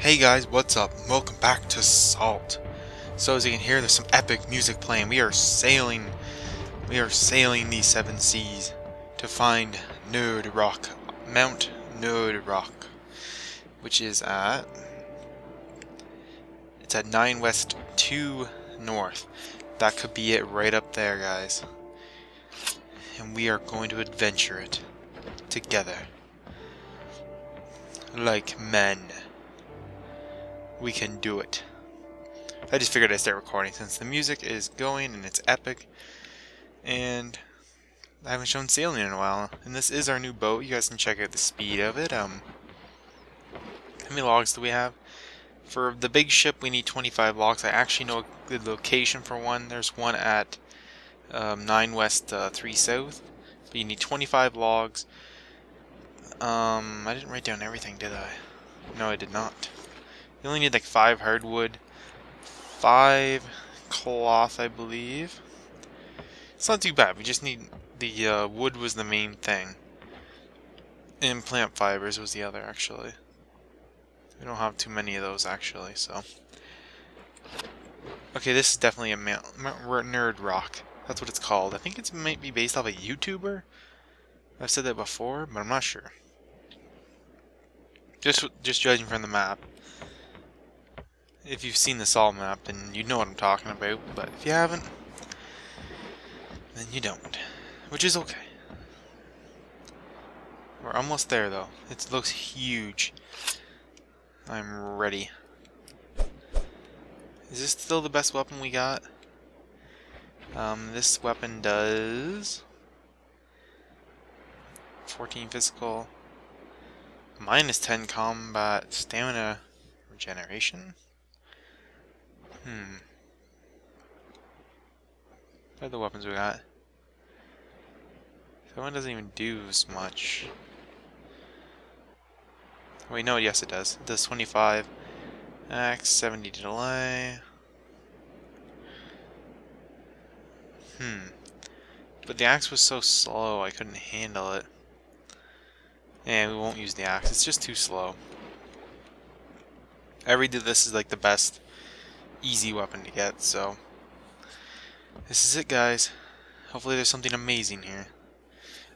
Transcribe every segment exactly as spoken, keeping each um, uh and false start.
Hey guys, what's up? Welcome back to Salt. So as you can hear, there's some epic music playing. We are sailing, we are sailing these seven seas to find Nerdrock, Mount Nerdrock, which is at, it's at nine west, two north. That could be it right up there, guys. And we are going to adventure it together, like men. We can do it. I just figured I'd start recording since the music is going and it's epic. And I haven't shown sailing in a while. And this is our new boat. You guys can check out the speed of it. Um, how many logs do we have? For the big ship, we need twenty-five logs. I actually know a good location for one. There's one at um, nine west, uh, three south. But you need twenty-five logs. Um, I didn't write down everything, did I? No, I did not. You only need like five hardwood, five cloth, I believe. It's not too bad. We just need the uh, wood was the main thing, and plant fibers was the other. Actually, we don't have too many of those actually. So, okay, this is definitely a Mount Nerdrock. That's what it's called. I think it might be based off a YouTuber. I've said that before, but I'm not sure. Just just judging from the map. If you've seen the Salt map, then you know what I'm talking about, but if you haven't, then you don't. Which is okay. We're almost there, though. It looks huge. I'm ready. Is this still the best weapon we got? Um, this weapon does... fourteen physical... minus ten combat, stamina, regeneration... Hmm. What are the weapons we got? That one doesn't even do as much. Wait, no, yes it does. It does twenty-five. Axe, seventy to delay. Hmm. But the axe was so slow, I couldn't handle it. And we won't use the axe, it's just too slow. I redo this is like the best... easy weapon to get, so this is it, guys. Hopefully there's something amazing here.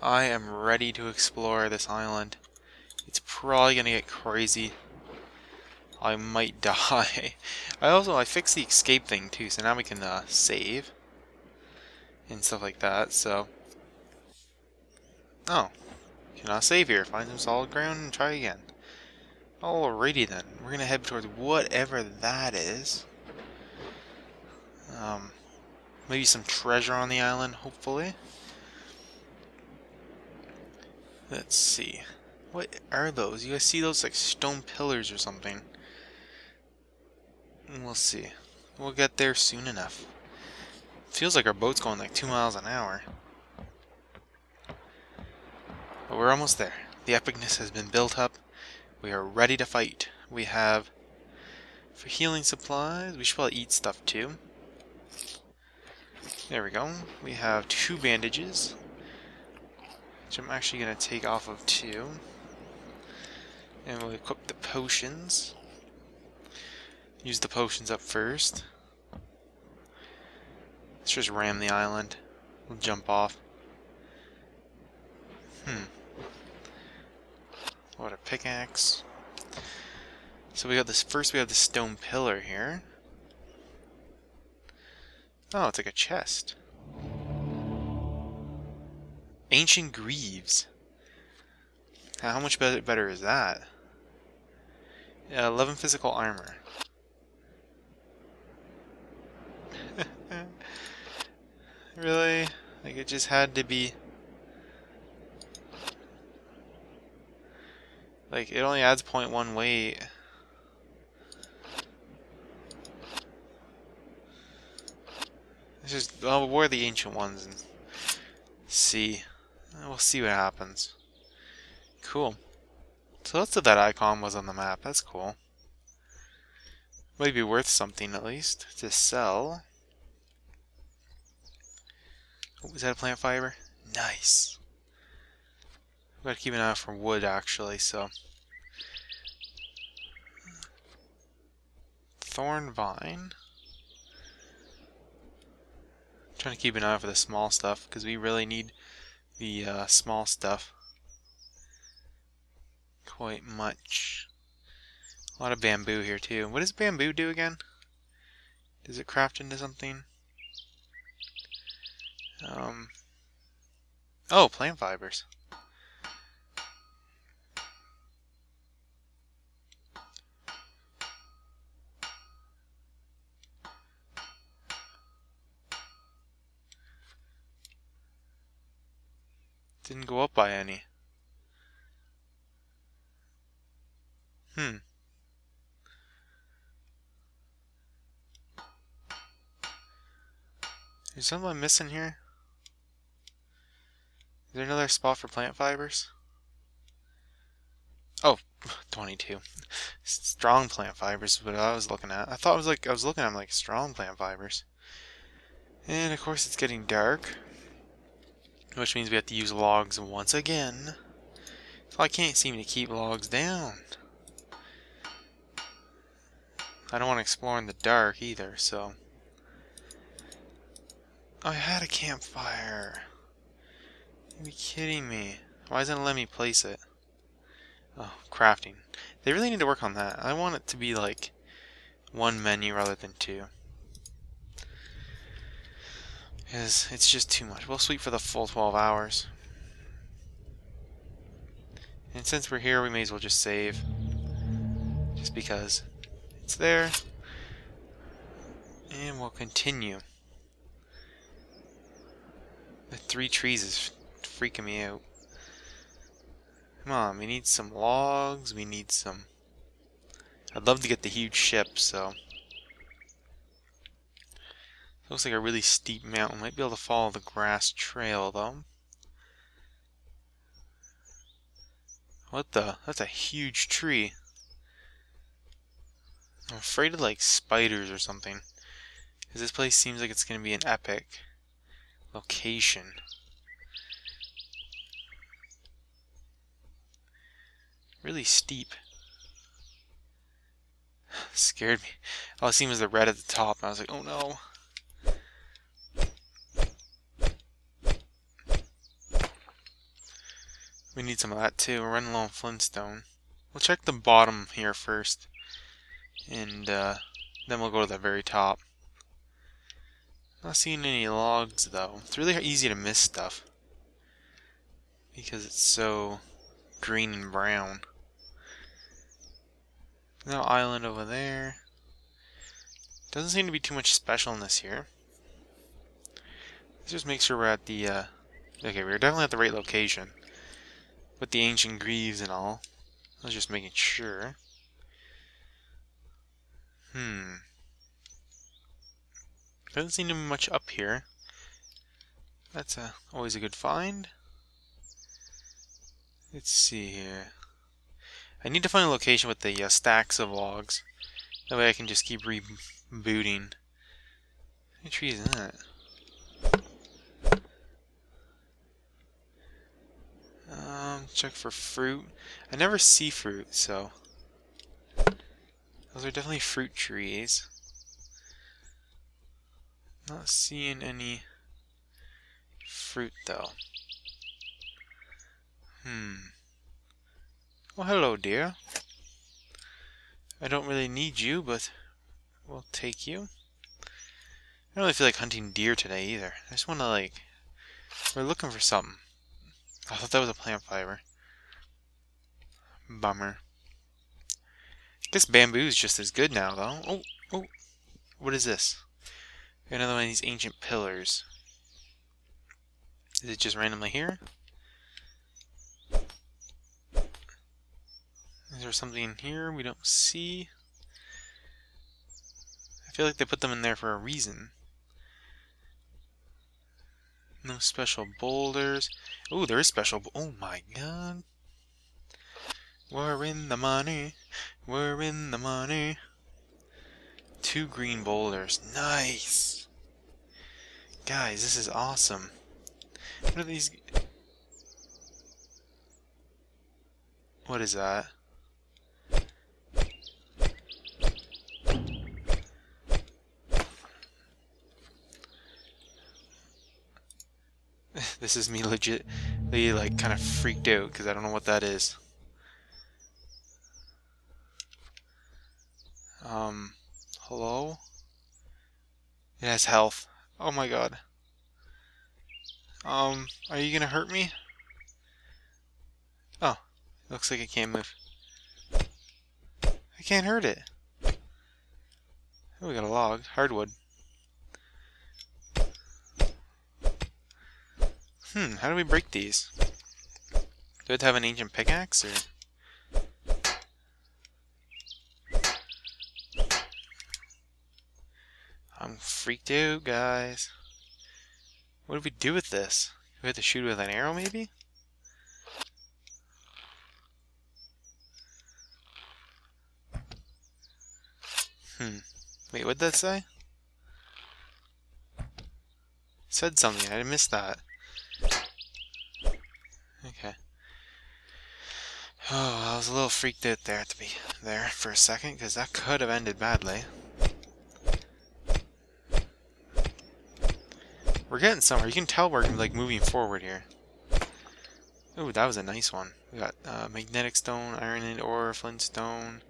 I am ready to explore this island. It's probably gonna get crazy. I might die. I also I fixed the escape thing too, so now we can uh, save and stuff like that. So oh, cannot save here. Find some solid ground and try again. Alrighty then, we're gonna head towards whatever that is. Um, maybe some treasure on the island, hopefully. Let's see. What are those? You guys see those like stone pillars or something? We'll see. We'll get there soon enough. Feels like our boat's going like two miles an hour. But we're almost there. The epicness has been built up. We are ready to fight. We have... for healing supplies, we should probably eat stuff too. There we go. We have two bandages, which I'm actually going to take off of two. And we'll equip the potions. Use the potions up first. Let's just ram the island. We'll jump off. Hmm. What a pickaxe. So we got this first we have the stone pillar here. Oh, it's like a chest. Ancient Greaves. How much better better is that? Yeah, eleven physical armor. Really? Like it just had to be. Like, it only adds zero point one weight. Let's just, I'll wear the ancient ones and see. We'll see what happens. Cool. So that's what that icon was on the map. That's cool. Might be worth something, at least, to sell. Oh, is that a plant fiber? Nice. Gotta keep an eye out for wood, actually, so... thorn vine. I'm trying to keep an eye for the small stuff, because we really need the uh, small stuff quite much. A lot of bamboo here too. What does bamboo do again? Does it craft into something? Um. Oh, plant fibers. Didn't go up by any. Hmm. Is someone missing here? Is there another spot for plant fibers? Oh, twenty-two. Strong plant fibers is what I was looking at. I thought it was like I was looking at them like strong plant fibers. And of course it's getting dark, which means we have to use logs once again. So I can't seem to keep logs down. I don't want to explore in the dark either, so... I had a campfire. Are you kidding me? Why doesn't it let me place it? Oh, crafting. They really need to work on that. I want it to be like one menu rather than two. Because it's just too much. We'll sleep for the full twelve hours. And since we're here, we may as well just save. Just because it's there. And we'll continue. The three trees is freaking me out. Come on, we need some logs. We need some... I'd love to get the huge ship, so... Looks like a really steep mountain. Might be able to follow the grass trail, though. What the? That's a huge tree. I'm afraid of, like, spiders or something. Because this place seems like it's going to be an epic location. Really steep. Scared me. All I seen was the red at the top, and I was like, oh no. We need some of that too. We're running low on flintstone. We'll check the bottom here first. And uh, then we'll go to the very top. Not seeing any logs though. It's really easy to miss stuff. Because it's so green and brown. No island over there. Doesn't seem to be too much specialness here. Let's just make sure we're at the... Uh... Okay, we're definitely at the right location. With the ancient greaves and all. I was just making sure. Hmm. Doesn't seem to be much up here. That's a, always a good find. Let's see here. I need to find a location with the uh, stacks of logs. That way I can just keep rebooting. What tree is that? Um, check for fruit. I never see fruit, so... Those are definitely fruit trees. Not seeing any fruit, though. Hmm. Well, hello, dear. I don't really need you, but we'll take you. I don't really feel like hunting deer today, either. I just want to, like... We're looking for something. I thought that was a plant fiber. Bummer. I guess bamboo's just as good now, though. Oh, oh. What is this? Another one of these ancient pillars. Is it just randomly here? Is there something here we don't see? I feel like they put them in there for a reason. No special boulders. Oh, there is special. Oh my god. We're in the money. We're in the money. Two green boulders. Nice. Guys, this is awesome. What are these? What is that? This is me legitly like kind of freaked out because I don't know what that is. Um, hello? It has health. Oh my god. Um, are you gonna hurt me? Oh, it looks like it can't move. I can't hurt it. Oh, we got a log. Hardwood. Hmm, how do we break these? Do I have to have an ancient pickaxe, or...? I'm freaked out, guys. What do we do with this? Do we have to shoot with an arrow, maybe? Hmm. Wait, what'd that say? It said something. I missed that. Okay. Oh, I was a little freaked out there to be there for a second, because that could have ended badly. We're getting somewhere. You can tell we're like moving forward here. Ooh, that was a nice one. We got uh, magnetic stone, iron and ore, flint stone.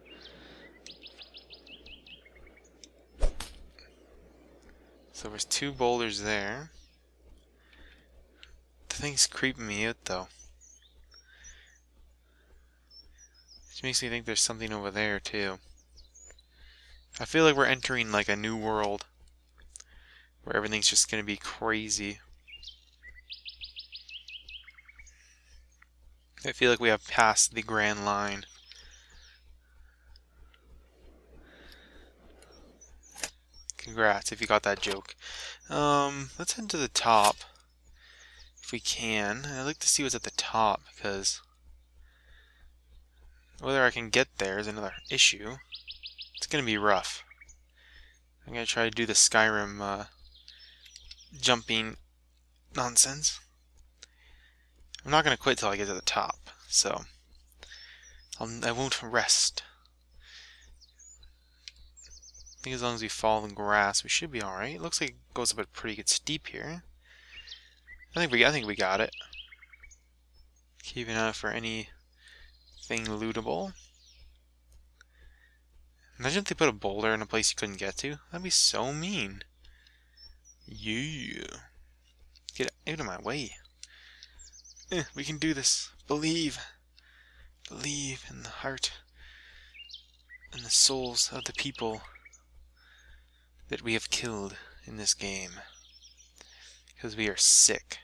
So there's two boulders there. The thing's creeping me out though. Which makes me think there's something over there too. I feel like we're entering like a new world, where everything's just going to be crazy. I feel like we have passed the Grand Line. Congrats if you got that joke. Um, let's head to the top, if we can. I'd like to see what's at the top, because whether I can get there is another issue. It's going to be rough. I'm going to try to do the Skyrim... Uh, jumping nonsense. I'm not going to quit till I get to the top, so I'll, I won't rest. I think as long as we fall in grass, we should be alright. It looks like it goes up a pretty good steep here. I think we, I think we got it. Keep an eye out for anything lootable. Imagine if they put a boulder in a place you couldn't get to. That'd be so mean. Yeah. Get out of my way. Eh, we can do this. Believe. Believe in the heart and the souls of the people that we have killed in this game. Because we are sick.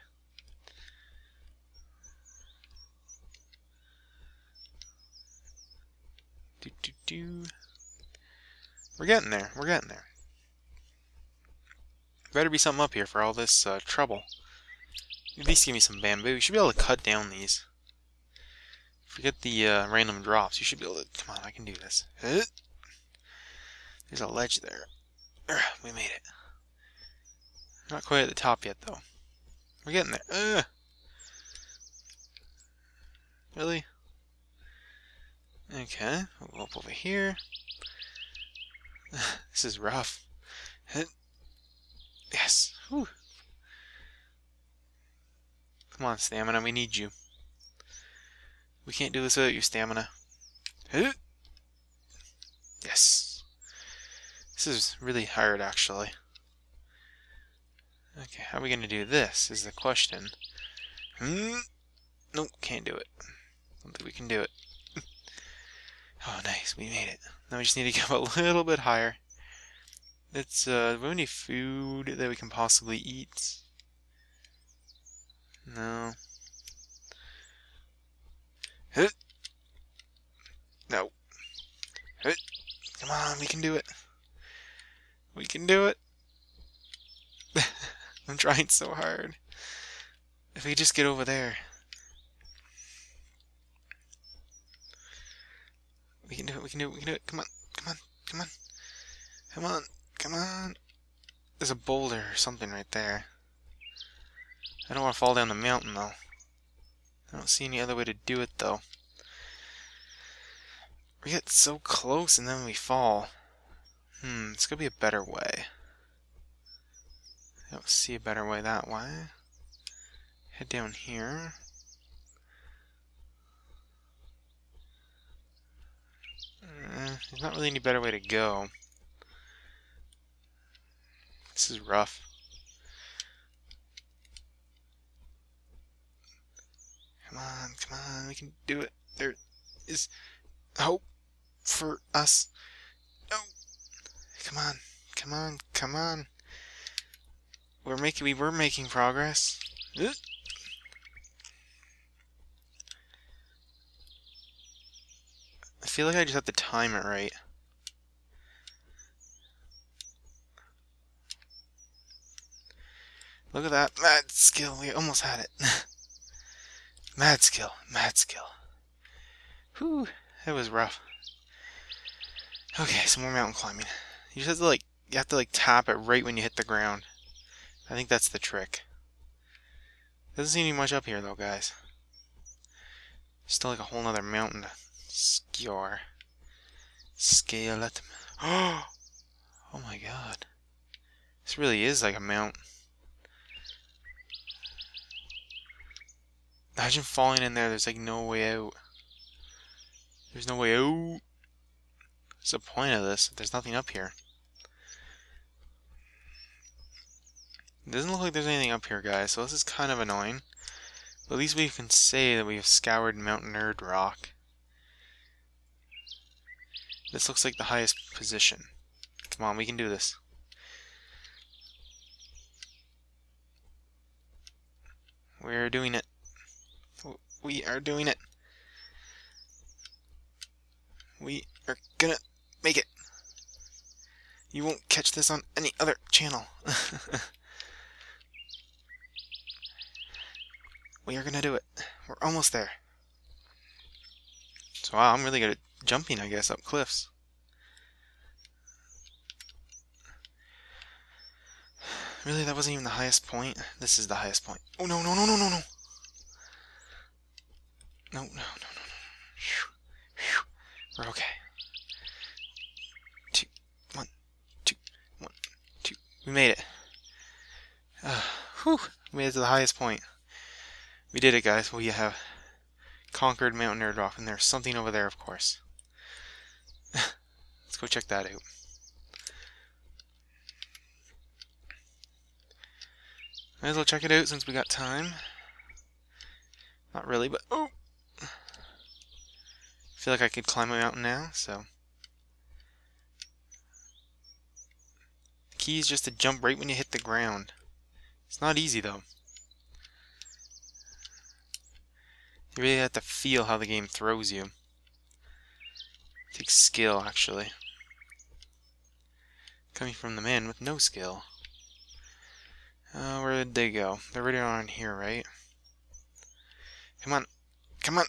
Do, do, do. We're getting there. We're getting there. Better be something up here for all this uh, trouble. At least give me some bamboo. You should be able to cut down these. Forget the uh, random drops. You should be able to... Come on, I can do this. There's a ledge there. We made it. Not quite at the top yet, though. We're getting there. Uh, really? Okay. We'll go up over here. This is rough. Yes! Whew. Come on, stamina, we need you. We can't do this without your stamina. Yes! This is really hard, actually. Okay, how are we going to do this, is the question. Hmm? Nope, can't do it. Don't think we can do it. Oh, nice, we made it. Now we just need to go a little bit higher. It's, uh, do we have any food that we can possibly eat? No. Huh? No. Huh? Come on, we can do it. We can do it. I'm trying so hard. If we just get over there. We can do it, we can do it, we can do it. Come on, come on, come on. Come on. Come on. There's a boulder or something right there. I don't want to fall down the mountain, though. I don't see any other way to do it, though. We get so close and then we fall. Hmm, it's going to be a better way. I don't see a better way that way. head down here. Uh, there's not really any better way to go. This is rough. Come on, come on, we can do it. There is hope for us. No! Come on, come on, come on. We're making, we were making progress. Ooh. I feel like I just have to time it right. Look at that. Mad skill. We almost had it. Mad skill. Mad skill. Whew. That was rough. Okay, some more mountain climbing. You just have to like, you have to like tap it right when you hit the ground. I think that's the trick. Doesn't seem to be much up here though, guys. Still like a whole nother mountain to skewer. Scale it. Oh! Oh my god. This really is like a mountain. Imagine falling in there, there's like no way out. There's no way out. What's the point of this? There's nothing up here. It doesn't look like there's anything up here, guys, so this is kind of annoying. But at least we can say that we have scoured Mount Nerdrock. This looks like the highest position. Come on, we can do this. We're doing it. We are doing it. We are gonna make it. You won't catch this on any other channel. We are gonna do it. We're almost there. So wow, I'm really good at jumping, I guess, up cliffs. Really, that wasn't even the highest point. This is the highest point. Oh no, no, no, no, no, no. No, no, no, no, no. We're okay. Two, one, two, one, two. We made it. Uh, whew. We made it to the highest point. We did it, guys. We have conquered Mount Nerdrock, and there's something over there, of course. Let's go check that out. Might as well check it out since we got time. Not really, but... oh! I feel like I could climb a mountain now, so... The key is just to jump right when you hit the ground. It's not easy, though. You really have to feel how the game throws you. It takes skill, actually. Coming from the man with no skill. Uh, where did they go? They're right on here, right? Come on. Come on.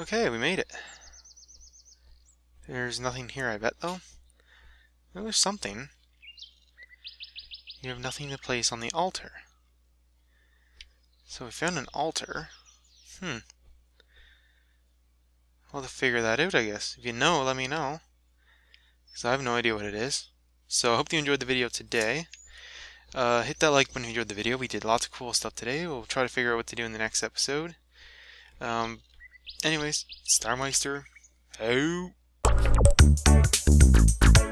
Okay, we made it. There's nothing here, I bet, though. No, there's something. You have nothing to place on the altar. So we found an altar. Hmm. We'll have to figure that out, I guess. If you know, let me know. Because I have no idea what it is. So I hope you enjoyed the video today. Uh, hit that like button if you enjoyed the video. We did lots of cool stuff today. We'll try to figure out what to do in the next episode. Um... Anyways, StarMeister, out.